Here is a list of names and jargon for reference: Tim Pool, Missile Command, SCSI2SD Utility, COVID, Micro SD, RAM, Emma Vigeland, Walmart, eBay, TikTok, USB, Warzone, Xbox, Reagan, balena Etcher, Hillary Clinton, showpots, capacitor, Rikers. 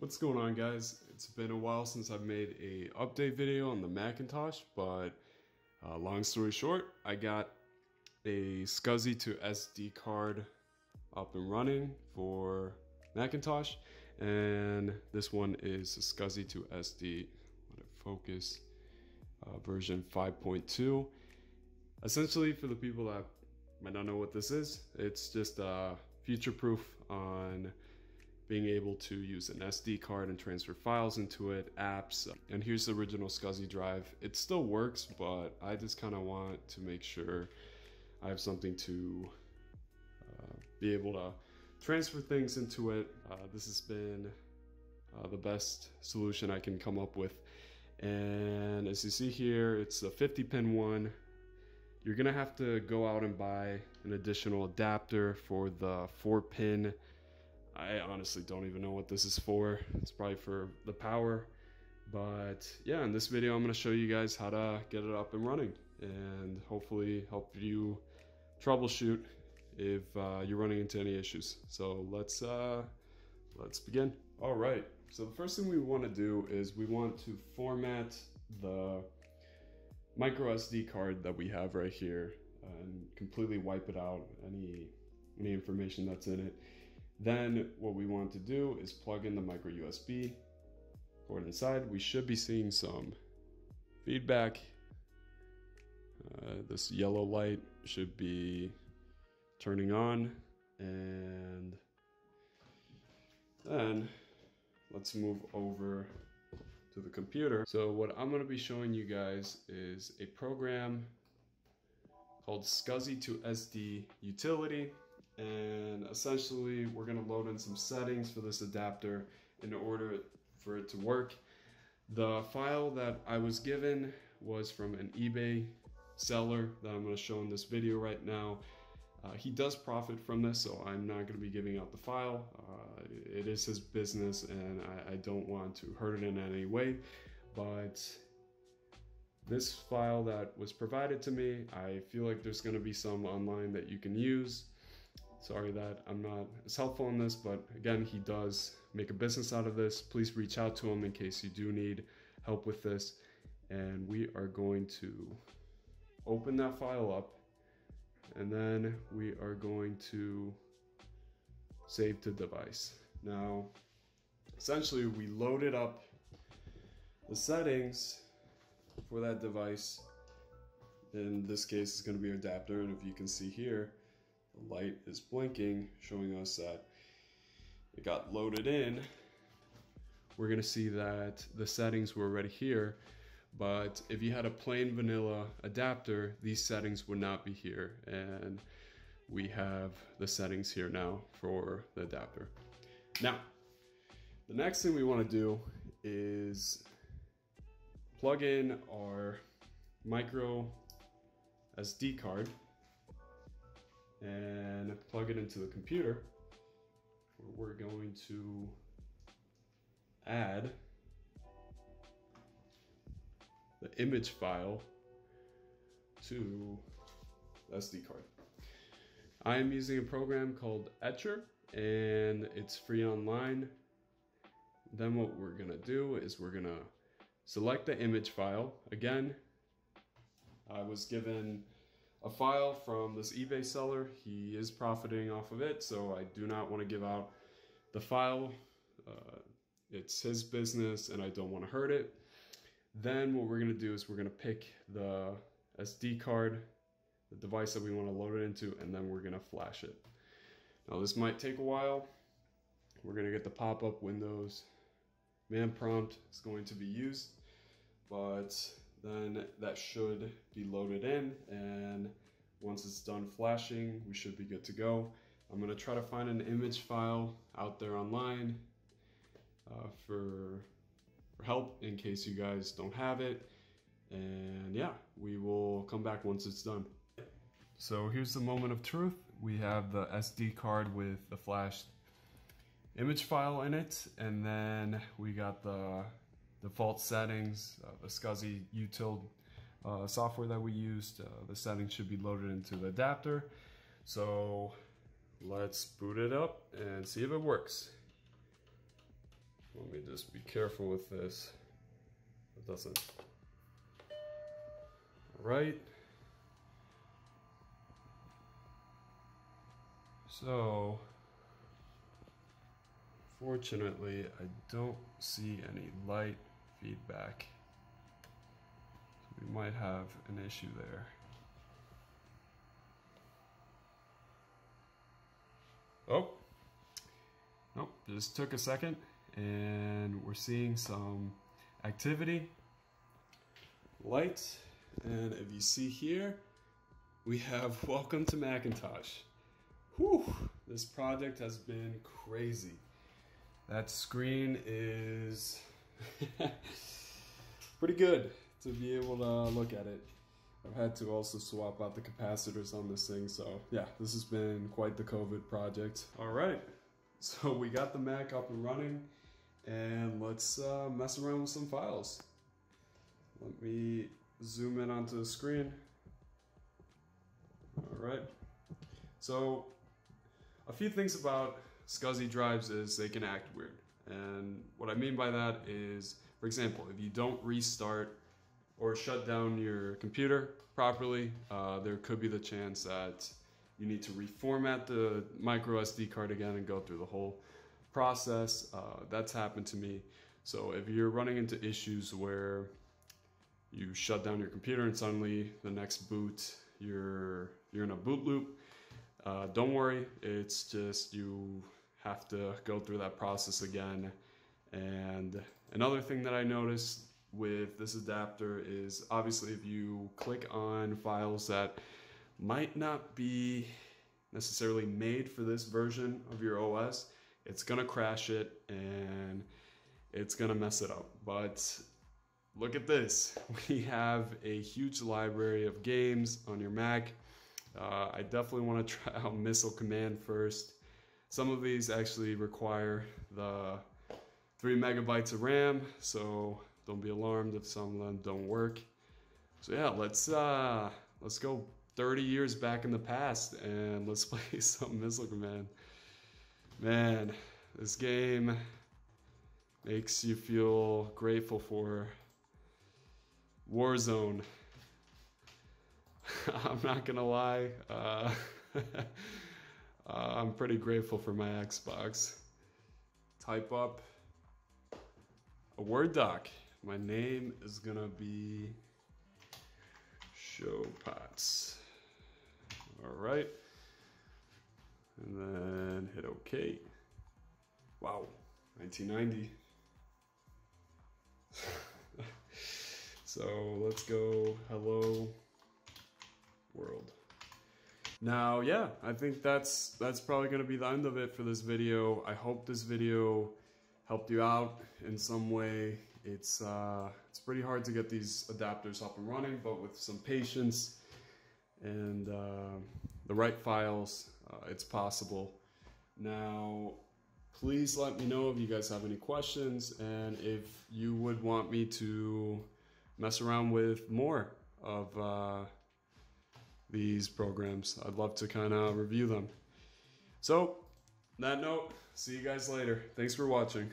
What's going on, guys? It's been a while since I've made an update video on the Macintosh, but long story short, I got a SCSI to SD card up and running for Macintosh, and this one is a SCSI to SD, let it focus, version 5.2. Essentially, for the people that might not know what this is, it's just future-proof on being able to use an SD card and transfer files into it, apps. And here's the original SCSI drive. It still works, but I just kind of want to make sure I have something to be able to transfer things into it. This has been the best solution I can come up with. And as you see here, it's a 50-pin one. You're gonna have to go out and buy an additional adapter for the 4-pin. I honestly don't even know what this is for. It's probably for the power. But yeah, in this video, I'm gonna show you guys how to get it up and running and hopefully help you troubleshoot if you're running into any issues. So let's begin. All right, so the first thing we wanna do is we want to format the micro SD card that we have right here and completely wipe it out, any information that's in it. Then what we want to do is plug in the micro USB cord inside. We should be seeing some feedback. This yellow light should be turning on. And then let's move over to the computer. So what I'm going to be showing you guys is a program called SCSI2SD Utility. And essentially, we're going to load in some settings for this adapter in order for it to work. The file that I was given was from an eBay seller that I'm going to show in this video right now. He does profit from this, so I'm not going to be giving out the file. It is his business, and I don't want to hurt it in any way. But this file that was provided to me, I feel like there's going to be some online that you can use. Sorry that I'm not as helpful in this, but again, he does make a business out of this. Please reach out to him in case you do need help with this. And we are going to open that file up, and then we are going to save to device. Now, essentially, we loaded up the settings for that device. In this case, it's going to be an adapter, and if you can see here, the light is blinking, showing us that it got loaded in. We're gonna see that the settings were already here, but if you had a plain vanilla adapter, these settings would not be here. And we have the settings here now for the adapter. Now, the next thing we wanna do is plug in our micro SD card and plug it into the computer, where we're going to add the image file to the SD card. I am using a program called Etcher, and it's free online. Then what we're gonna do is we're gonna select the image file. Again, I was given a file from this eBay seller. He is profiting off of it, so I do not want to give out the file. It's his business and I don't want to hurt it. Then what we're going to do is we're going to pick the SD card, the device that we want to load it into, and then we're going to flash it. Now, this might take a while. We're going to get the pop-up Windows man prompt is going to be used, but then that should be loaded in, and once it's done flashing, we should be good to go. I'm gonna try to find an image file out there online for help in case you guys don't have it. And yeah, we will come back once it's done. So here's the moment of truth. We have the SD card with the flashed image file in it, and then we got the default settings, the SCSI util software that we used. The settings should be loaded into the adapter. So let's boot it up and see if it works. Let me just be careful with this. It doesn't. All right. So, fortunately, I don't see any light feedback. So we might have an issue there. Oh, nope, just took a second and we're seeing some activity, lights, and if you see here, we have Welcome to Macintosh. Whew, this project has been crazy. That screen is pretty good to be able to look at it. I've had to also swap out the capacitors on this thing, so yeah, this has been quite the COVID project. All right, so we got the Mac up and running, and let's mess around with some files. Let me zoom in onto the screen. All right, so a few things about SCSI drives is they can act weird, and what I mean by that is, for example, if you don't restart or shut down your computer properly, there could be the chance that you need to reformat the micro SD card again and go through the whole process. That's happened to me. So if you're running into issues where you shut down your computer and suddenly the next boot, you're in a boot loop, don't worry. It's just you have to go through that process again. And another thing that I noticed with this adapter is, obviously, if you click on files that might not be necessarily made for this version of your OS, it's gonna crash it and it's gonna mess it up. But look at this, we have a huge library of games on your Mac. I definitely want to try out Missile Command first. Some of these actually require the 3 MB of RAM, so don't be alarmed if some of them don't work. So yeah, let's go 30 years back in the past and let's play some Missile Command. Man, this game makes you feel grateful for Warzone. I'm not gonna lie, I'm pretty grateful for my Xbox. Type up a Word doc. My name is gonna be Showpots. All right, and then hit OK. Wow, 1990. So let's go, hello world. Now, yeah, I think that's probably gonna be the end of it for this video. I hope this video helped you out in some way. It's pretty hard to get these adapters up and running, but with some patience and the right files, it's possible. Now, please let me know if you guys have any questions and if you would want me to mess around with more of these programs. I'd love to kind of review them. So, on that note, see you guys later. Thanks for watching.